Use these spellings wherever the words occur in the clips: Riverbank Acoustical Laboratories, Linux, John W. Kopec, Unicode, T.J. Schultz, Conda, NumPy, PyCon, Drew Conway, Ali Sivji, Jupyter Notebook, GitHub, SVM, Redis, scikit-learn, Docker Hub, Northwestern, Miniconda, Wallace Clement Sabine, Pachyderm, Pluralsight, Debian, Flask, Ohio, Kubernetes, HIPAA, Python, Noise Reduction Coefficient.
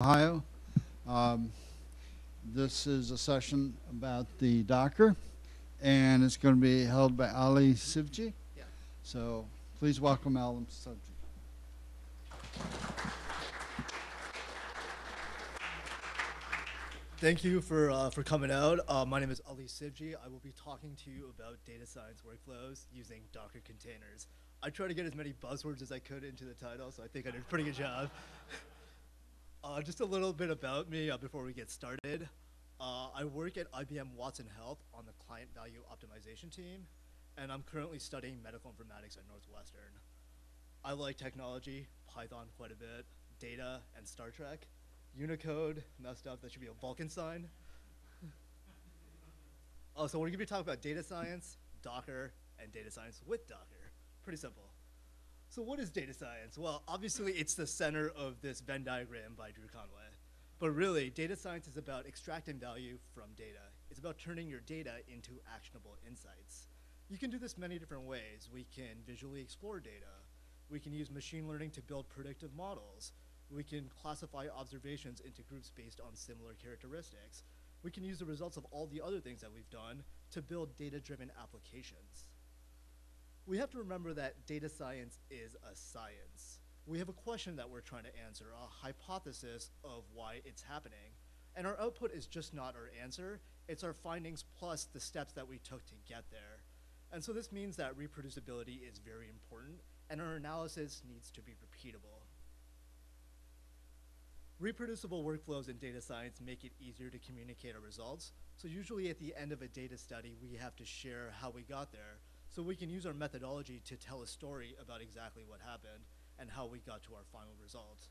Ohio. This is a session about the Docker, and it's going to be held by Ali Sivji. Yeah. So please welcome Ali Sivji. Thank you for coming out. My name is Ali Sivji. I will be talking to you about data science workflows using Docker containers. I tried to get as many buzzwords as I could into the title, so I think I did a pretty good job. Just a little bit about me before we get started. I work at IBM Watson Health on the client value optimization team, and I'm currently studying medical informatics at Northwestern. I like technology, Python quite a bit, data, and Star Trek. Unicode, messed up, that should be a Vulcan sign. So we're going to be talking about data science, Docker, and data science with Docker. Pretty simple. So what is data science? Well, obviously it's the center of this Venn diagram by Drew Conway. But really, data science is about extracting value from data. It's about turning your data into actionable insights. You can do this many different ways. We can visually explore data. We can use machine learning to build predictive models. We can classify observations into groups based on similar characteristics. We can use the results of all the other things that we've done to build data-driven applications. We have to remember that data science is a science. We have a question that we're trying to answer, a hypothesis of why it's happening. And our output is just not our answer, it's our findings plus the steps that we took to get there. And so this means that reproducibility is very important, and our analysis needs to be repeatable. Reproducible workflows in data science make it easier to communicate our results. So usually at the end of a data study, we have to share how we got there. So we can use our methodology to tell a story about exactly what happened and how we got to our final result.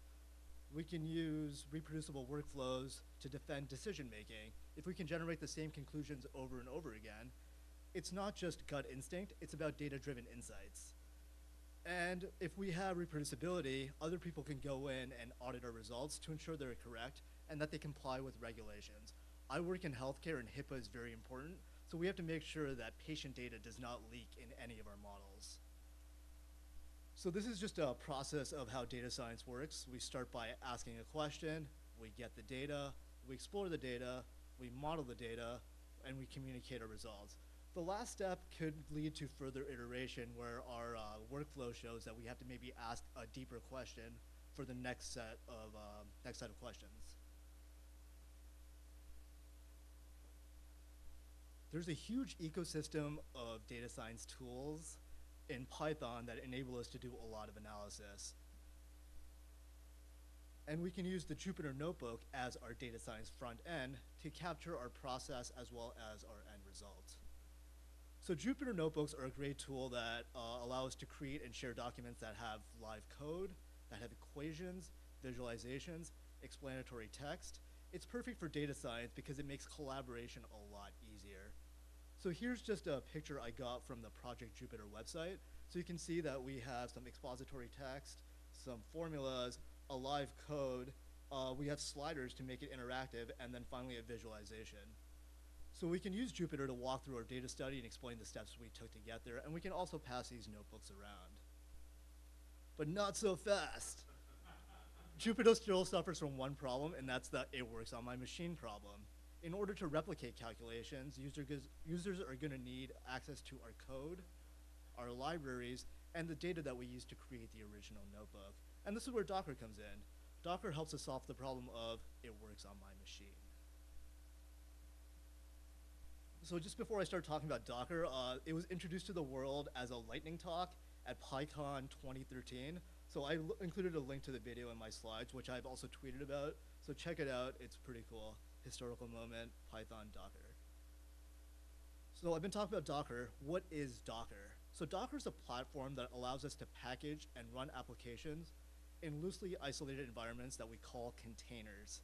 We can use reproducible workflows to defend decision-making. If we can generate the same conclusions over and over again, it's not just gut instinct, it's about data-driven insights. And if we have reproducibility, other people can go in and audit our results to ensure they're correct and that they comply with regulations. I work in healthcare and HIPAA is very important. So we have to make sure that patient data does not leak in any of our models. So this is just a process of how data science works. We start by asking a question, we get the data, we explore the data, we model the data, and we communicate our results. The last step could lead to further iteration where our workflow shows that we have to maybe ask a deeper question for the next set of questions. There's a huge ecosystem of data science tools in Python that enable us to do a lot of analysis. And we can use the Jupyter Notebook as our data science front end to capture our process as well as our end result. So Jupyter Notebooks are a great tool that allow us to create and share documents that have live code, that have equations, visualizations, explanatory text. It's perfect for data science because it makes collaboration a lot easier. So here's just a picture I got from the Project Jupyter website. So you can see that we have some expository text, some formulas, a live code. We have sliders to make it interactive, and then finally a visualization. So we can use Jupyter to walk through our data study and explain the steps we took to get there, and we can also pass these notebooks around. But not so fast. Jupyter still suffers from one problem, and that's that it works on my machine problem. In order to replicate calculations, users are going to need access to our code, our libraries, and the data that we used to create the original notebook. And this is where Docker comes in. Docker helps us solve the problem of it works on my machine. So just before I start talking about Docker, it was introduced to the world as a lightning talk at PyCon 2013. So I included a link to the video in my slides, which I've also tweeted about. So check it out, it's pretty cool. Historical moment, Python, Docker. So I've been talking about Docker. What is Docker? So Docker is a platform that allows us to package and run applications in loosely isolated environments that we call containers.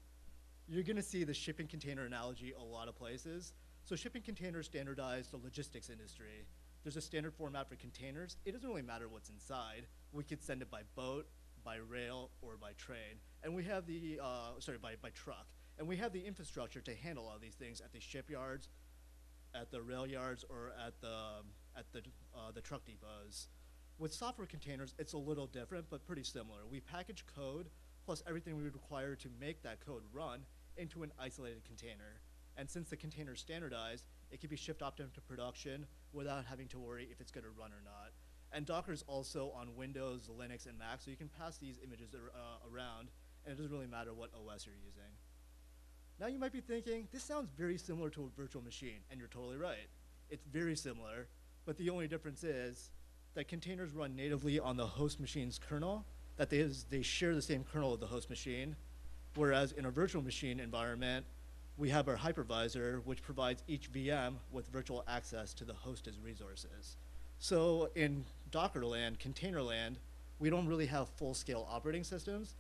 You're gonna see the shipping container analogy a lot of places. So shipping containers standardize the logistics industry. There's a standard format for containers. It doesn't really matter what's inside. We could send it by boat, by rail, or by train. And we have the, by truck. And we have the infrastructure to handle all these things at the shipyards, at the rail yards, or at the truck depots. With software containers, it's a little different, but pretty similar. We package code plus everything we would require to make that code run into an isolated container. And since the container is standardized, it can be shipped off into production without having to worry if it's going to run or not. And Docker is also on Windows, Linux, and Mac, so you can pass these images around, and it doesn't really matter what OS you're using. Now you might be thinking, this sounds very similar to a virtual machine, and you're totally right. It's very similar, but the only difference is that containers run natively on the host machine's kernel, that they share the same kernel of the host machine, whereas in a virtual machine environment, we have our hypervisor, which provides each VM with virtual access to the host as resources. So in Docker land, container land, we don't really have full-scale operating systems,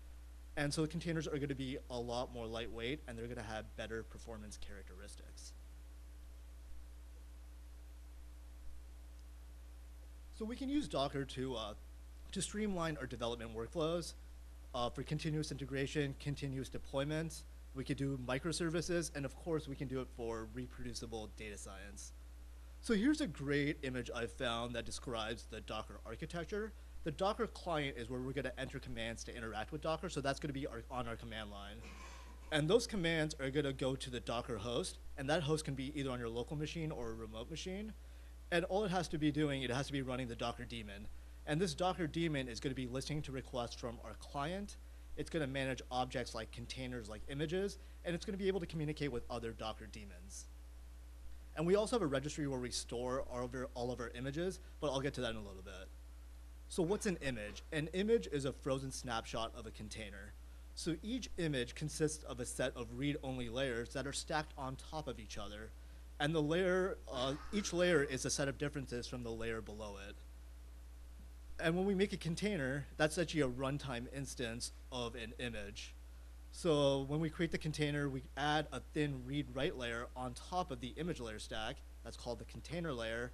and so containers are going to be a lot more lightweight, and they're going to have better performance characteristics. So we can use Docker to streamline our development workflows for continuous integration, continuous deployments. We could do microservices, and of course, we can do it for reproducible data science. So here's a great image I found that describes the Docker architecture. The Docker client is where we're going to enter commands to interact with Docker, so that's going to be on our command line. And those commands are going to go to the Docker host, and that host can be either on your local machine or a remote machine. And all it has to be doing, it has to be running the Docker daemon. And this Docker daemon is going to be listening to requests from our client. It's going to manage objects like containers, like images, and it's going to be able to communicate with other Docker daemons. And we also have a registry where we store all of our images, but I'll get to that in a little bit. So what's an image? An image is a frozen snapshot of a container. So each image consists of a set of read-only layers that are stacked on top of each other. And the layer, each layer is a set of differences from the layer below it. And when we make a container, that's actually a runtime instance of an image. So when we create the container, we add a thin read-write layer on top of the image layer stack. That's called the container layer.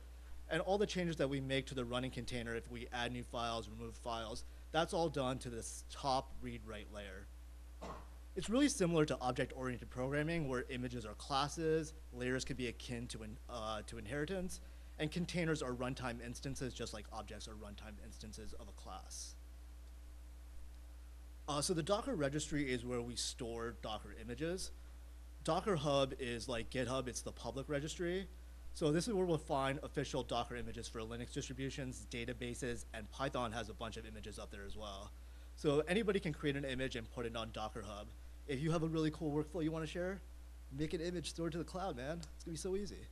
And all the changes that we make to the running container, if we add new files, remove files, that's all done to this top read-write layer. It's really similar to object-oriented programming, where images are classes, layers can be akin to inheritance, and containers are runtime instances, just like objects are runtime instances of a class. So the Docker registry is where we store Docker images. Docker Hub is like GitHub, it's the public registry. So this is where we'll find official Docker images for Linux distributions, databases, and Python has a bunch of images up there as well. So anybody can create an image and put it on Docker Hub. If you have a really cool workflow you want to share, make an image, store it to the cloud, man. It's gonna be so easy.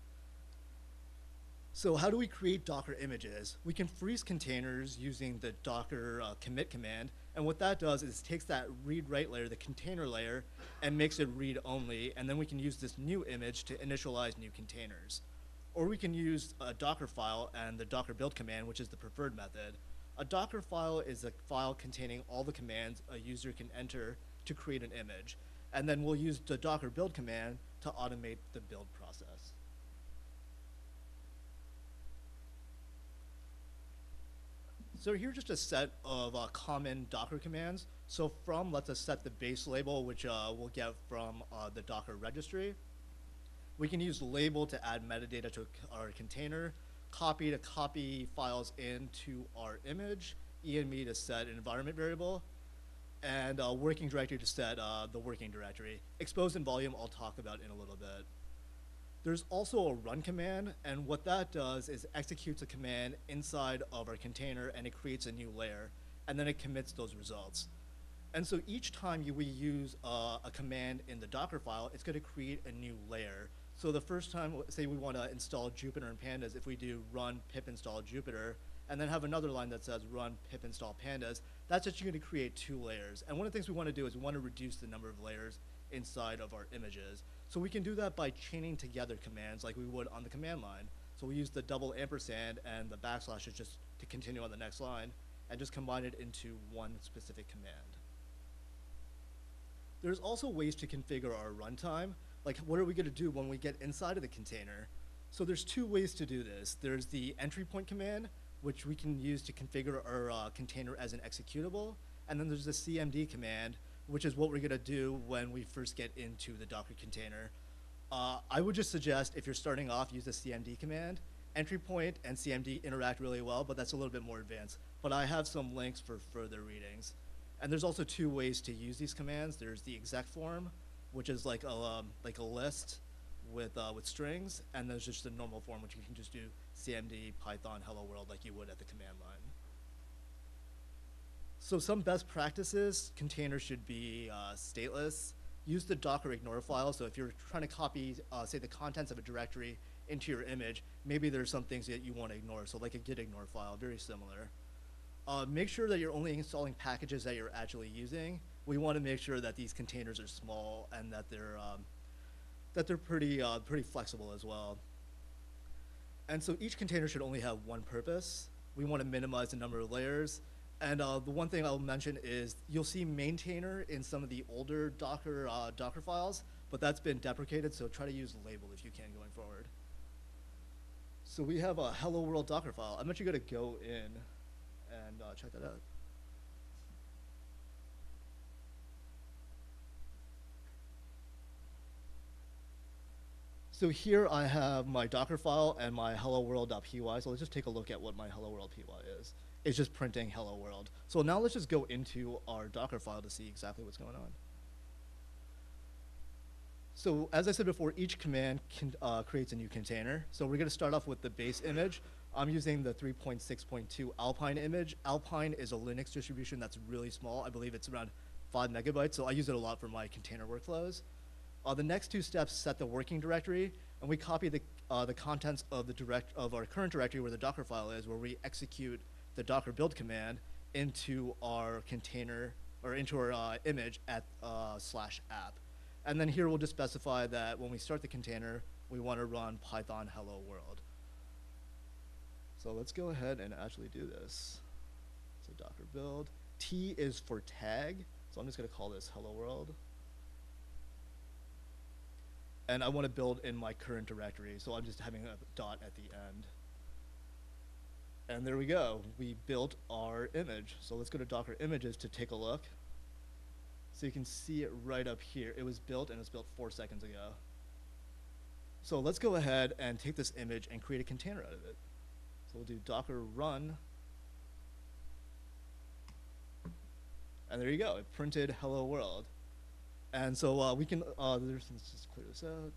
So how do we create Docker images? We can freeze containers using the Docker commit command, and what that does is takes that read-write layer, the container layer, and makes it read-only, and then we can use this new image to initialize new containers. Or we can use a Docker file and the Docker build command, which is the preferred method. A Docker file is a file containing all the commands a user can enter to create an image, and then we'll use the Docker build command to automate the build process. So here's just a set of common Docker commands. So from lets us set the base label, which we'll get from the Docker registry. We can use label to add metadata to our container, copy to copy files into our image, env to set an environment variable, and working directory to set the working directory. Expose and volume I'll talk about in a little bit. There's also a run command, and what that does is executes a command inside of our container, and it creates a new layer, and then it commits those results. And so each time we use a command in the Docker file, it's going to create a new layer. So the first time, say we want to install Jupyter and pandas, if we do run pip install Jupyter, and then have another line that says run pip install pandas, that's actually going to create two layers. And one of the things we want to do is we want to reduce the number of layers inside of our images. So we can do that by chaining together commands like we would on the command line. So we use the $& and the \, is just to continue on the next line, and just combine it into one specific command. There's also ways to configure our runtime. Like, what are we going to do when we get inside of the container? So there's two ways to do this. There's the entry point command, which we can use to configure our container as an executable. And then there's the CMD command, which is what we're going to do when we first get into the Docker container. I would just suggest, if you're starting off, use the CMD command. Entry point and CMD interact really well, but that's a little bit more advanced. But I have some links for further readings. And there's also two ways to use these commands. There's the exec form, which is like a list with strings, and there's just the normal form, which you can just do cmd python hello world like you would at the command line. So some best practices: containers should be stateless. Use the Docker ignore file. So if you're trying to copy, say, the contents of a directory into your image, maybe there's some things that you want to ignore. So like a git ignore file, very similar. Make sure that you're only installing packages that you're actually using. We want to make sure that these containers are small and that they're pretty flexible as well. And so each container should only have one purpose. We want to minimize the number of layers. And the one thing I'll mention is you'll see maintainer in some of the older Docker files, but that's been deprecated, so try to use label if you can going forward. So we have a hello world Docker file. I'm actually going to go in and check that out. So here I have my Docker file and my hello world.py, so let's just take a look at what my hello world.py is. It's just printing hello world. So now let's just go into our Docker file to see exactly what's going on. So as I said before, each command creates a new container. So we're going to start off with the base image. I'm using the 3.6.2 Alpine image. Alpine is a Linux distribution that's really small. I believe it's around 5 MB, so I use it a lot for my container workflows. The next two steps set the working directory, and we copy the contents of the our current directory where the Docker file is, where we execute the Docker build command into our container, or into our image at /app. And then here we'll just specify that when we start the container, we want to run Python hello world. So let's go ahead and actually do this. So Docker build, T is for tag, so I'm just going to call this hello world. And I want to build in my current directory, so I'm just having a dot at the end. And there we go. We built our image. So let's go to Docker images to take a look. So you can see it right up here. It was built, and it was built 4 seconds ago. So let's go ahead and take this image and create a container out of it. So we'll do Docker run. And there you go. It printed hello world. And so we can, let's just clear this out.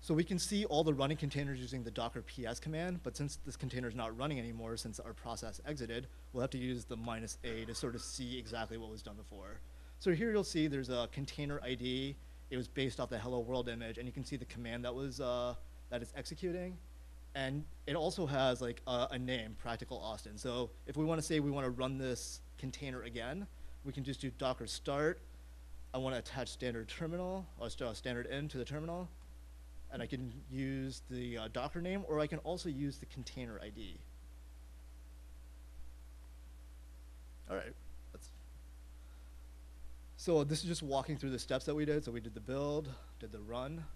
So we can see all the running containers using the Docker PS command, but since this container is not running anymore, since our process exited, we'll have to use the -a to sort of see exactly what was done before. So here you'll see there's a container ID. It was based off the hello world image, and you can see the command that was that it's executing. And it also has like a name, Practical Austin. So if we want to say we want to run this container again, we can just do Docker start. I want to attach standard terminal, or standard in to the terminal. And I can use the Docker name, or I can also use the container ID. All right. So this is just walking through the steps that we did. So we did the build, did the run.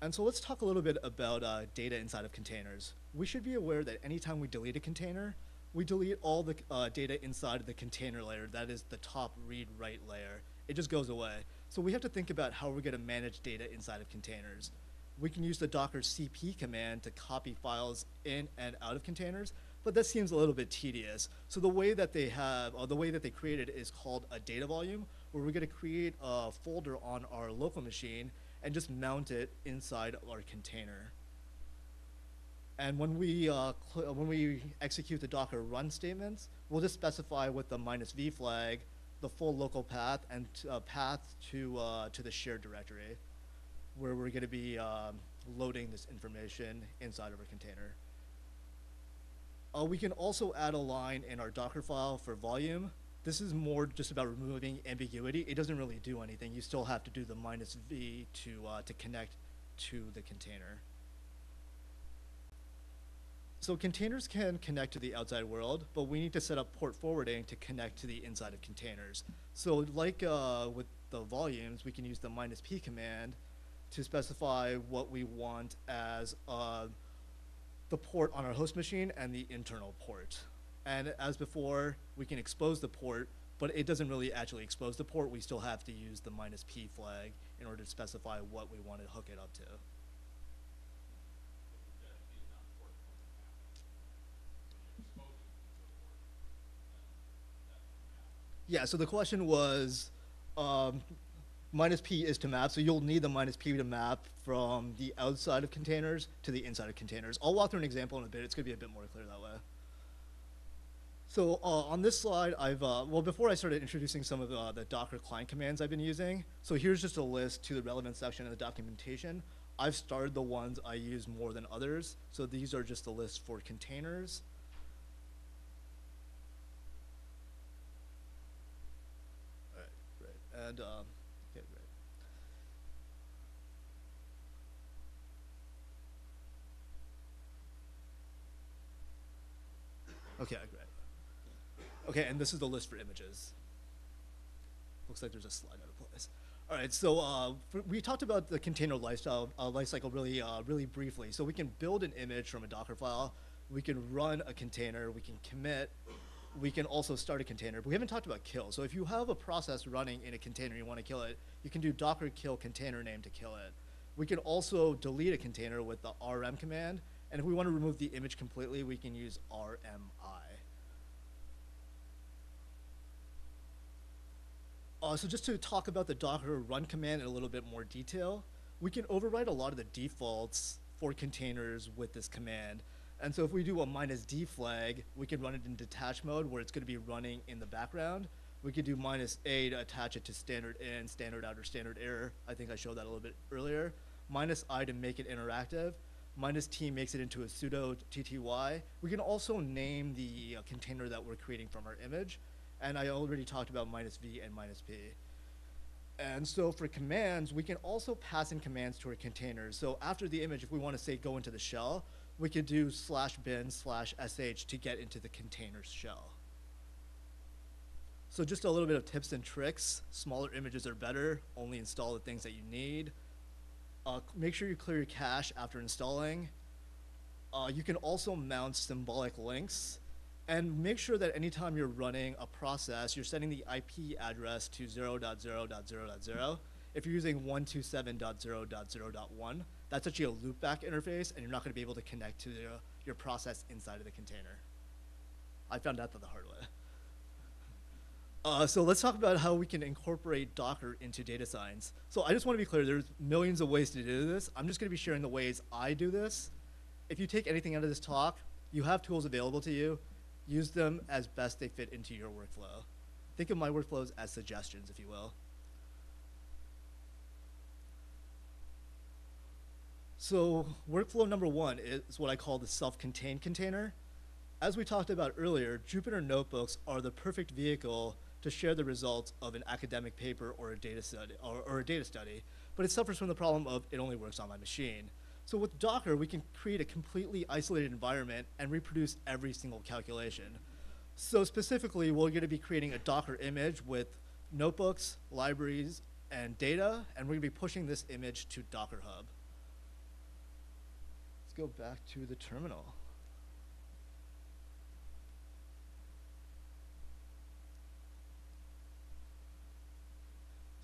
And so let's talk a little bit about data inside of containers. We should be aware that anytime we delete a container, we delete all the data inside of the container layer. That is the top read-write layer. It just goes away. So we have to think about how we're going to manage data inside of containers. We can use the Docker CP command to copy files in and out of containers, but that seems a little bit tedious. So the way that they have, or the way that they created, is called a data volume, where we're going to create a folder on our local machine and just mount it inside our container. And when we execute the Docker run statements, we'll just specify with the -v flag the full local path and path to the shared directory, where we're going to be loading this information inside of our container. We can also add a line in our Docker file for volume. This is more just about removing ambiguity. It doesn't really do anything. You still have to do the -v to connect to the container. So containers can connect to the outside world, but we need to set up port forwarding to connect to the inside of containers. So like with the volumes, we can use the -p command to specify what we want as the port on our host machine and the internal port. And as before, we can expose the port, but it doesn't really actually expose the port. We still have to use the -p flag in order to specify what we want to hook it up to. Yeah, so the question was, -p is to map, so you'll need the -p to map from the outside of containers to the inside of containers. I'll walk through an example in a bit. It's going to be a bit more clear that way. So on this slide, I've, well, before I started introducing some of the Docker client commands I've been using, so here's just a list to the relevant section of the documentation. I've starred the ones I use more than others, so these are just the list for containers. All right, great. And, yeah, great. Okay, great. Okay, and this is the list for images. Looks like there's a slide out of place. All right, so we talked about the container lifecycle really briefly. So we can build an image from a Docker file. We can run a container. We can commit. We can also start a container. But we haven't talked about kill. So if you have a process running in a container and you want to kill it, you can do Docker kill container name to kill it. We can also delete a container with the rm command. And if we want to remove the image completely, we can use rmi. So just to talk about the Docker run command in a little bit more detail, we can override a lot of the defaults for containers with this command. And so if we do a -d flag, we can run it in detached mode where it's going to be running in the background. We could do -a to attach it to standard in, standard out, or standard error. I think I showed that a little bit earlier. -i to make it interactive. -t makes it into a pseudo tty. We can also name the container that we're creating from our image. And I already talked about -v and -p. And so for commands, we can also pass in commands to our containers. So after the image, if we want to say go into the shell, we could do /bin/sh to get into the container's shell. So just a little bit of tips and tricks. Smaller images are better. Only install the things that you need. Make sure you clear your cache after installing. You can also mount symbolic links. And make sure that anytime you're running a process, you're setting the IP address to 0.0.0.0. If you're using 127.0.0.1, that's actually a loopback interface, and you're not going to be able to connect to your process inside of the container. I found out that the hard way. So let's talk about how we can incorporate Docker into data science. So I just want to be clear, there's millions of ways to do this. I'm just going to be sharing the ways I do this. If you take anything out of this talk, you have tools available to you. Use them as best they fit into your workflow. Think of my workflows as suggestions, if you will. So workflow number one is what I call the self-contained container. As we talked about earlier, Jupyter Notebooks are the perfect vehicle to share the results of an academic paper or a data study, or a data study, but it suffers from the problem of it only works on my machine. So with Docker, we can create a completely isolated environment and reproduce every single calculation. So specifically, we're going to be creating a Docker image with notebooks, libraries, and data, and we're going to be pushing this image to Docker Hub. Let's go back to the terminal.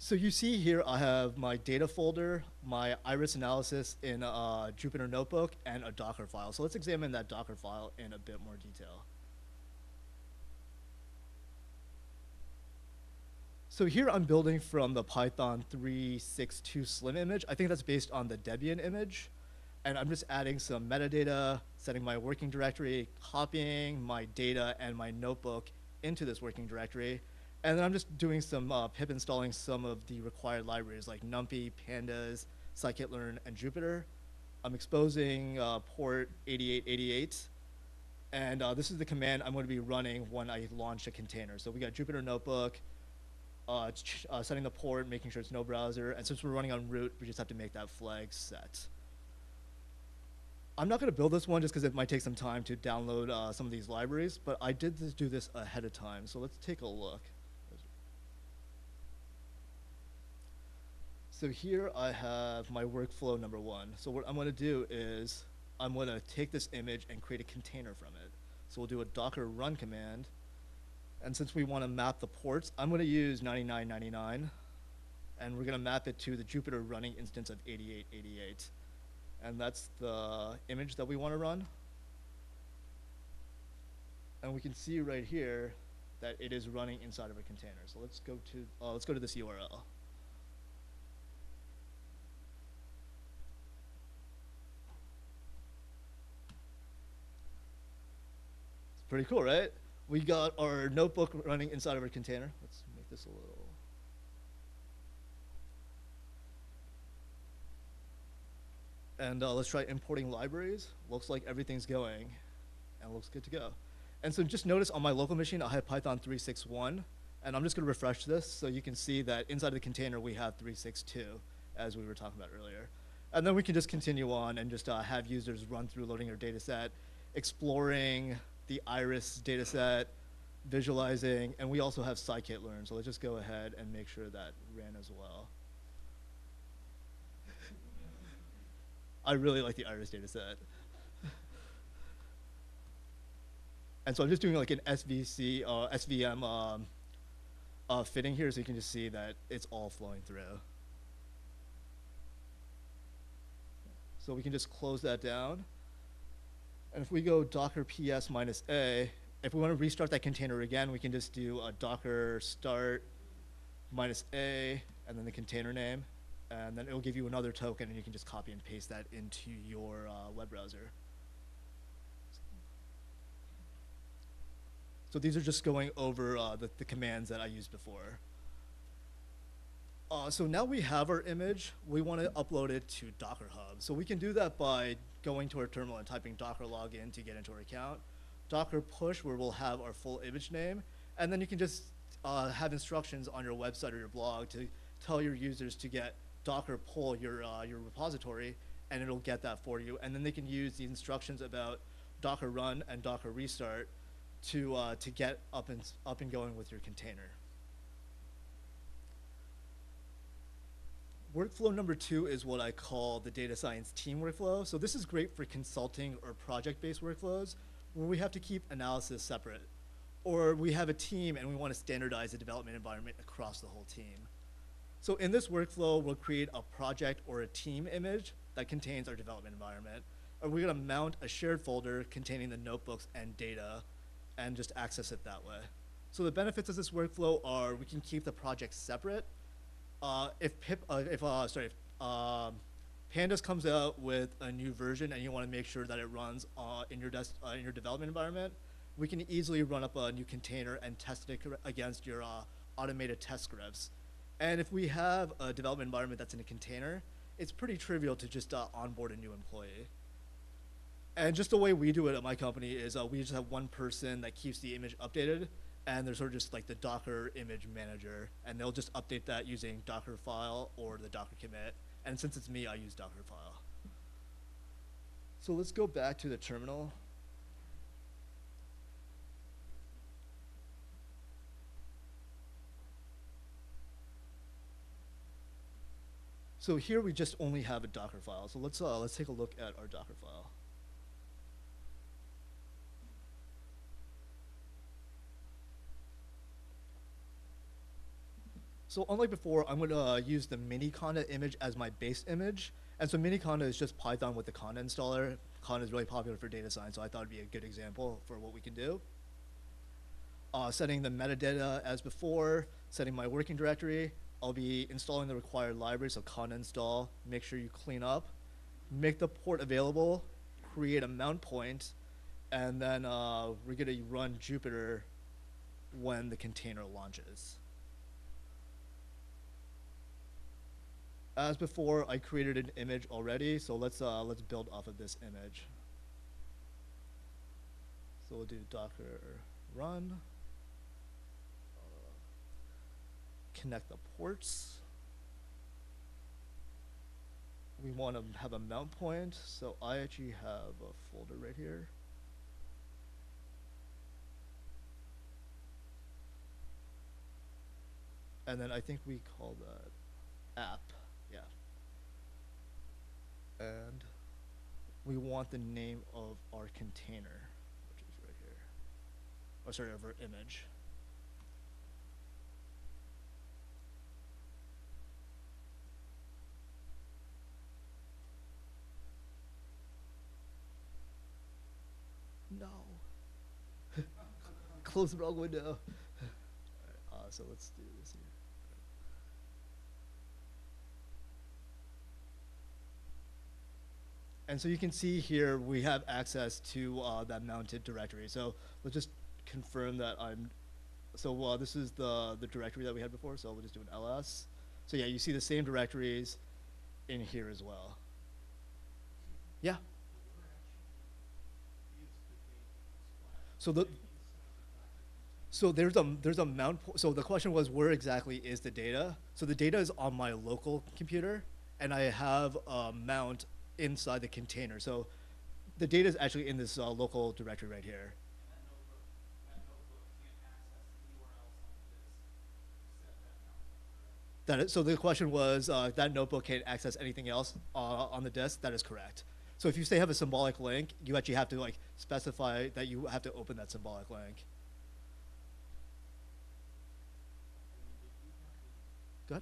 So you see here I have my data folder, my iris analysis in a Jupyter Notebook, and a Docker file. So let's examine that Docker file in a bit more detail. So here I'm building from the Python 3.6.2 Slim image. I think that's based on the Debian image. And I'm just adding some metadata, setting my working directory, copying my data and my notebook into this working directory. And then I'm just doing some pip installing some of the required libraries like NumPy, Pandas, scikit-learn, and Jupyter. I'm exposing port 8888. And this is the command I'm going to be running when I launch a container. So we got Jupyter Notebook, setting the port, making sure it's no browser. And since we're running on root, we just have to make that flag set. I'm not going to build this one just because it might take some time to download some of these libraries, but I did do this ahead of time. So let's take a look. So here I have my workflow number one. So what I'm going to do is I'm going to take this image and create a container from it. So we'll do a Docker run command. And since we want to map the ports, I'm going to use 9999. And we're going to map it to the Jupyter running instance of 8888. And that's the image that we want to run. And we can see right here that it is running inside of a container. So let's go to this URL. It's pretty cool, right? We got our notebook running inside of our container. Let's make this a little. And let's try importing libraries. Looks like everything's going and looks good to go. And so just notice on my local machine, I have Python 3.6.1. And I'm just going to refresh this so you can see that inside of the container, we have 3.6.2, as we were talking about earlier. And then we can just continue on and just have users run through loading their data set, exploring the Iris data set, visualizing. And we also have scikit-learn. So let's just go ahead and make sure that ran as well. I really like the Iris data set. And so I'm just doing like an SVM fitting here so you can just see that it's all flowing through. So we can just close that down. And if we go docker ps -a, if we want to restart that container again, we can just do a docker start -a and then the container name. And then it'll give you another token, and you can just copy and paste that into your web browser. So these are just going over the commands that I used before. So now we have our image. We want to upload it to Docker Hub. So we can do that by going to our terminal and typing docker login to get into our account, docker push where we'll have our full image name, and then you can just have instructions on your website or your blog to tell your users to get Docker pull your repository, and it'll get that for you. And then they can use the instructions about Docker run and Docker restart to get up and going with your container. Workflow number 2 is what I call the data science team workflow. So this is great for consulting or project-based workflows where we have to keep analysis separate, or we have a team and we want to standardize the development environment across the whole team. So in this workflow, we'll create a project or a team image that contains our development environment. And we're going to mount a shared folder containing the notebooks and data and just access it that way. So the benefits of this workflow are we can keep the project separate. If Pandas comes out with a new version and you want to make sure that it runs in your development environment, we can easily run up a new container and test it against your automated test scripts. And if we have a development environment that's in a container, it's pretty trivial to just onboard a new employee. And just the way we do it at my company is we just have one person that keeps the image updated, and they're sort of just like the Docker image manager, and they'll just update that using Dockerfile or the Docker commit. And since it's me, I use Dockerfile. So let's go back to the terminal. So here we just only have a Docker file. So let's take a look at our Docker file. So unlike before, I'm going to use the Miniconda image as my base image. And so Miniconda is just Python with the Conda installer. Conda is really popular for data science, so I thought it'd be a good example for what we can do. Setting the metadata as before, setting my working directory. I'll be installing the required library, so conda install, make sure you clean up, make the port available, create a mount point, and then we're gonna run Jupyter when the container launches. As before, I created an image already, so let's build off of this image. So we'll do docker run. Connect the ports. We want to have a mount point, so I actually have a folder right here. And then I think we call that app, yeah. And we want the name of our container, which is right here. Oh, sorry, of our image. No. Close the wrong window. so let's do this here. And so you can see here we have access to that mounted directory. So let's just confirm that I'm, so this is the directory that we had before, so we'll just do an ls. So yeah, you see the same directories in here as well. Yeah? So the, so there's a mount, so the question was where exactly is the data? So the data is on my local computer, and I have a mount inside the container. So the data is actually in this local directory right here. And that notebook can't access anywhere else on the disk. That is, so the question was that notebook can't access anything else on the disk. That is correct. So if you say have a symbolic link, you actually have to like specify that you have to open that symbolic link. Good.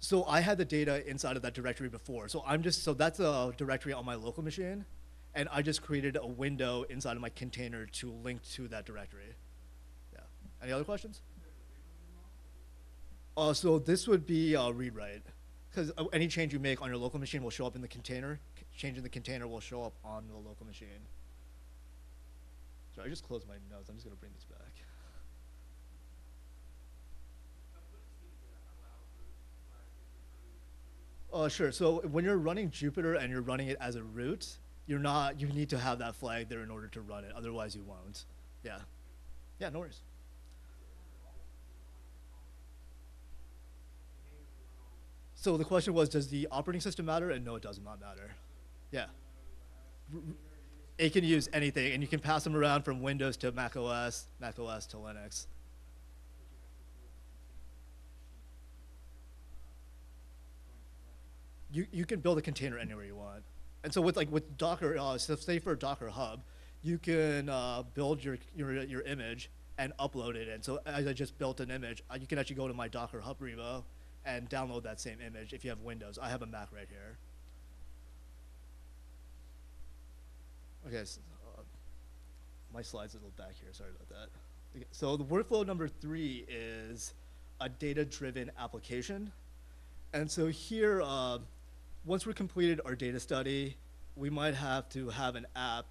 So I had the data inside of that directory before. So I'm just, so that's a directory on my local machine, and I just created a window inside of my container to link to that directory. Yeah. Any other questions? So this would be read-write, because any change you make on your local machine will show up in the container. Change in the container will show up on the local machine. So I just closed my notes. I'm just going to bring this back. Sure. So when you're running Jupyter and you're running it as a root, you're not. You need to have that flag there in order to run it. Otherwise, you won't. Yeah. Yeah. No worries. So the question was, does the operating system matter? And no, it does not matter. Yeah. It can use anything, and you can pass them around from Windows to Mac OS, Mac OS to Linux. You can build a container anywhere you want. And so with like with Docker, so say for Docker Hub, you can build your image and upload it. And so as I just built an image, you can actually go to my Docker Hub repo and download that same image if you have Windows. I have a Mac right here. Okay, so, my slide's a little back here, sorry about that. Okay, so the workflow number 3 is a data-driven application. And so here, once we've completed our data study, we might have to have an app,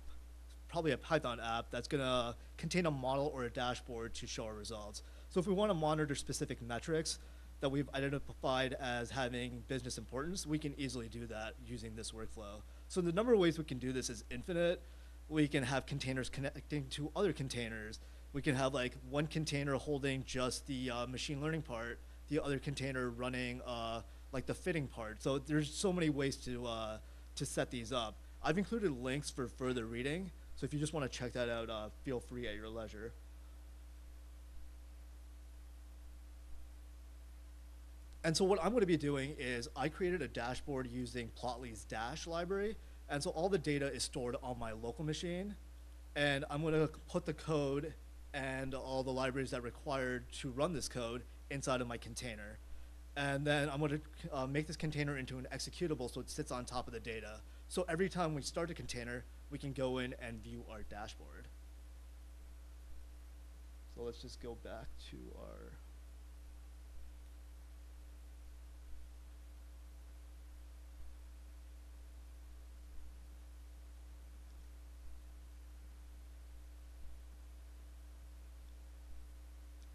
probably a Python app, that's gonna contain a model or a dashboard to show our results. So if we wanna monitor specific metrics that we've identified as having business importance, we can easily do that using this workflow. So the number of ways we can do this is infinite. We can have containers connecting to other containers. We can have like one container holding just the machine learning part, the other container running like the fitting part. So there's so many ways to set these up. I've included links for further reading. So if you just wanna check that out, feel free at your leisure. And so what I'm going to be doing is I created a dashboard using Plotly's Dash library. And so all the data is stored on my local machine. And I'm going to put the code and all the libraries that are required to run this code inside of my container. And then I'm going to make this container into an executable so it sits on top of the data. So every time we start a container, we can go in and view our dashboard. So let's just go back to our...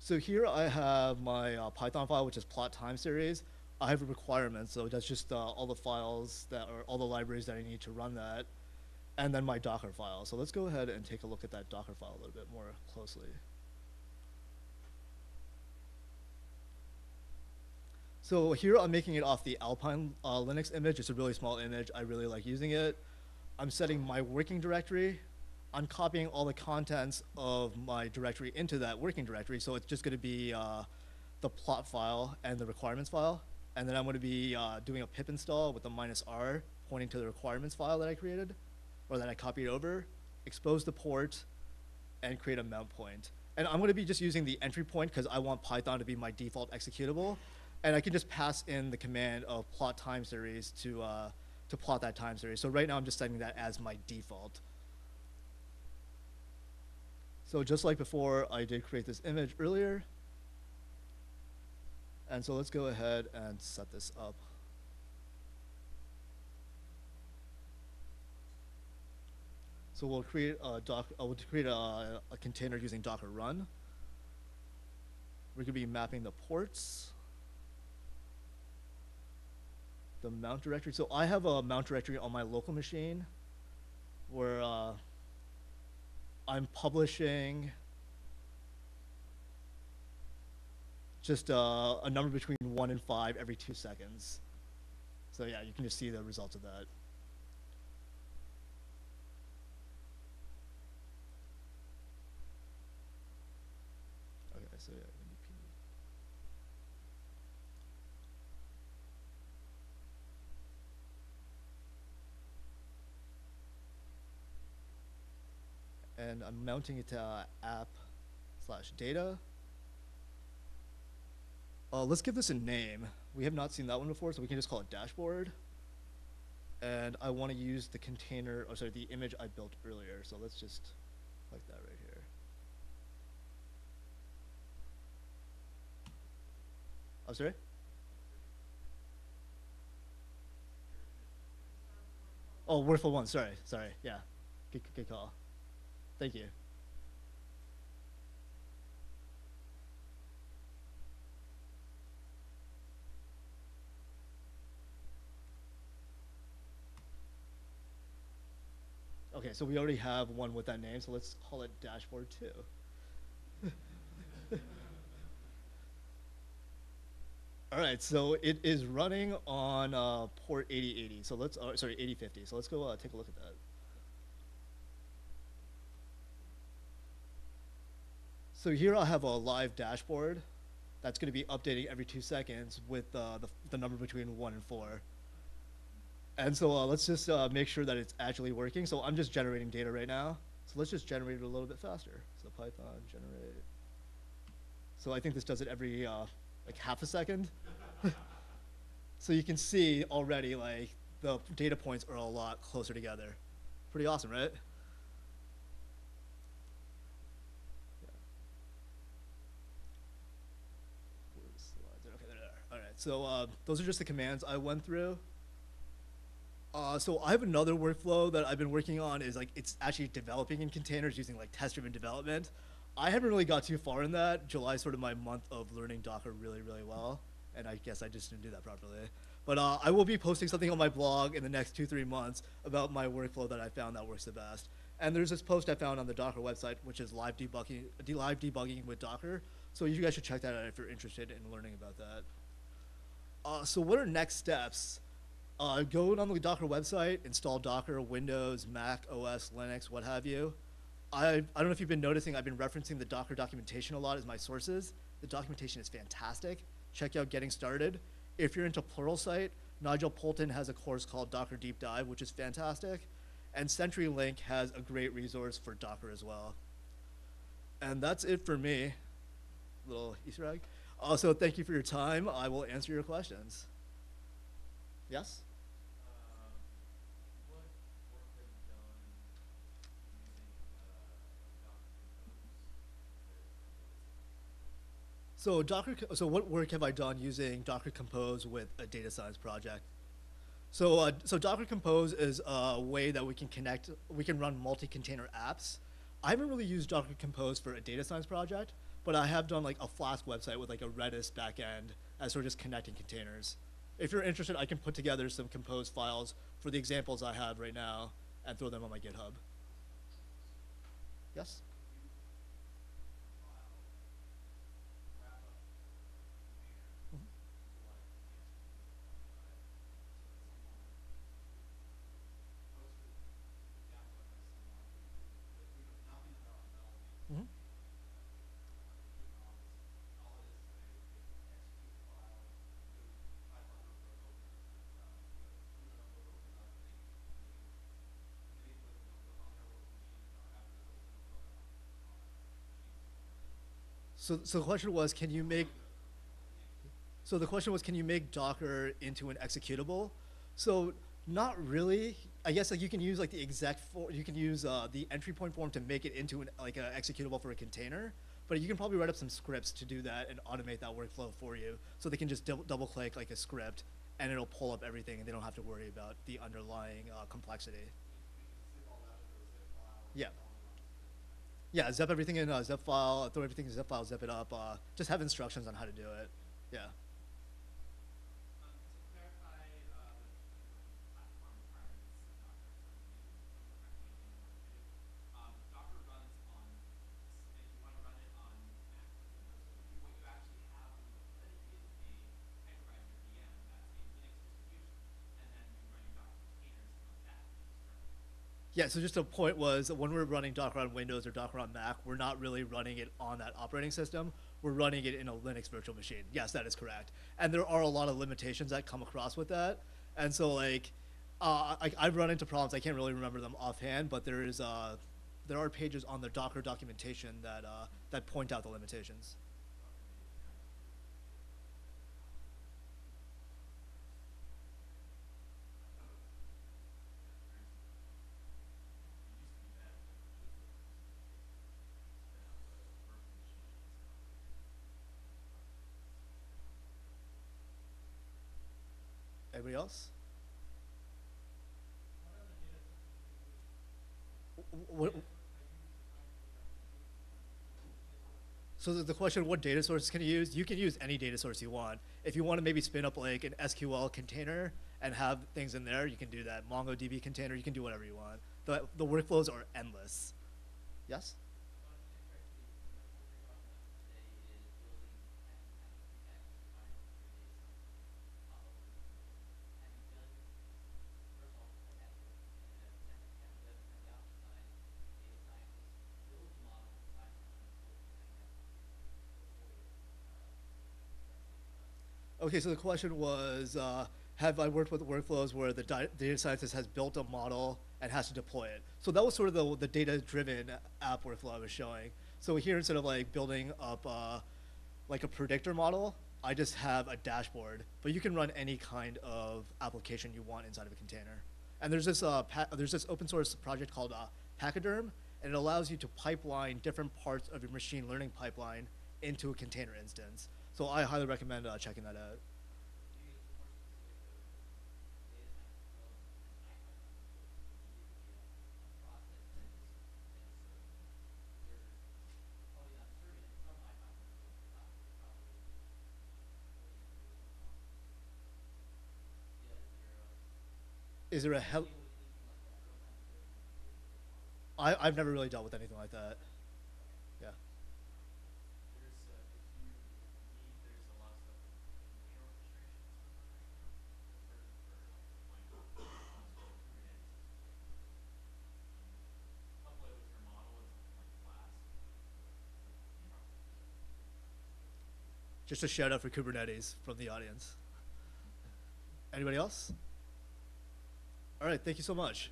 So here I have my Python file, which is plot time series. I have a requirement, so that's just all the files that are, all the libraries that I need to run that, and then my Docker file. So let's go ahead and take a look at that Docker file a little bit more closely. So here I'm making it off the Alpine Linux image. It's a really small image. I really like using it. I'm setting my working directory. I'm copying all the contents of my directory into that working directory, so it's just going to be the plot file and the requirements file, and then I'm going to be doing a pip install with the -r pointing to the requirements file that I created, or that I copied over, expose the port, and create a mount point. And I'm going to be just using the entry point because I want Python to be my default executable, and I can just pass in the command of plot time series to plot that time series. So right now I'm just setting that as my default. So just like before, I did create this image earlier. And so let's go ahead and set this up. So we'll create a container using Docker run. We're gonna be mapping the ports, the mount directory. So I have a mount directory on my local machine where I'm publishing just a number between 1 and 5 every 2 seconds. So yeah, you can just see the results of that. So yeah, NDP. And I'm mounting it to app/data. Let's give this a name. We have not seen that one before, so we can just call it dashboard. And I want to use the container, or sorry, the image I built earlier. So let's just like that right here. I'm sorry? Oh, worthful one, sorry, yeah. Good call. Thank you. Okay, so we already have one with that name, so let's call it dashboard 2. All right, so it is running on port 8080. So let's, sorry, 8050. So let's go take a look at that. So here I have a live dashboard that's going to be updating every 2 seconds with the number between 1 and 4. And so let's just make sure that it's actually working. So I'm just generating data right now. So let's just generate it a little bit faster. So Python generate. So I think this does it every like half a second. So you can see already like the data points are a lot closer together. Pretty awesome, right? Yeah. Okay, there they are. All right, so those are just the commands I went through. So I have another workflow that I've been working on is like, it's actually developing in containers using like test-driven development. I haven't really got too far in that. July is sort of my month of learning Docker really well, and I guess I just didn't do that properly. But I will be posting something on my blog in the next 2-3 months about my workflow that I found that works the best. And there's this post I found on the Docker website, which is live debugging with Docker. So you guys should check that out if you're interested in learning about that. So what are next steps? Go on the Docker website, install Docker, Windows, Mac, OS, Linux, what have you. I don't know if you've been noticing, I've been referencing the Docker documentation a lot as my sources. The documentation is fantastic. Check out Getting Started. If you're into Pluralsight, Nigel Poulton has a course called Docker Deep Dive, which is fantastic. And CenturyLink has a great resource for Docker as well. And that's it for me. Little Easter egg. Also, thank you for your time. I will answer your questions. Yes? So Docker, so what work have I done using Docker Compose with a data science project? So, so Docker Compose is a way that we can connect, we can run multi-container apps. I haven't really used Docker Compose for a data science project, but I have done like a Flask website with like a Redis backend as sort of just connecting containers. If you're interested, I can put together some Compose files for the examples I have right now and throw them on my GitHub. Yes? So the question was, can you make Docker into an executable? So not really. I guess like you can use like the exec for, you can use the entry point form to make it into an like a executable for a container, but you can probably write up some scripts to do that and automate that workflow for you, so they can just double click like a script and it'll pull up everything and they don't have to worry about the underlying complexity. Yeah. Yeah, zip everything in a zip file, throw everything in a zip file, zip it up, just have instructions on how to do it. Yeah. Yeah, so just a point was when we're running Docker on Windows or Docker on Mac, we're not really running it on that operating system. We're running it in a Linux virtual machine. Yes, that is correct. And there are a lot of limitations that come across with that. And so like, I've run into problems. I can't really remember them offhand, but there is there are pages on the Docker documentation that that point out the limitations. Anybody else? What, so the question, what data sources can you use? You can use any data source you want. If you want to maybe spin up like an SQL container and have things in there, you can do that. MongoDB container, you can do whatever you want. The workflows are endless. Yes? Okay, so the question was, have I worked with workflows where the data scientist has built a model and has to deploy it? So that was sort of the data-driven app workflow I was showing. So here, instead of like building up like a predictor model, I just have a dashboard. But you can run any kind of application you want inside of a container. And there's this open source project called Pachyderm, and it allows you to pipeline different parts of your machine learning pipeline into a container instance. So I highly recommend checking that out. Is there a help? I've never really dealt with anything like that. Just a shout out for Kubernetes from the audience. Anybody else? All right, thank you so much.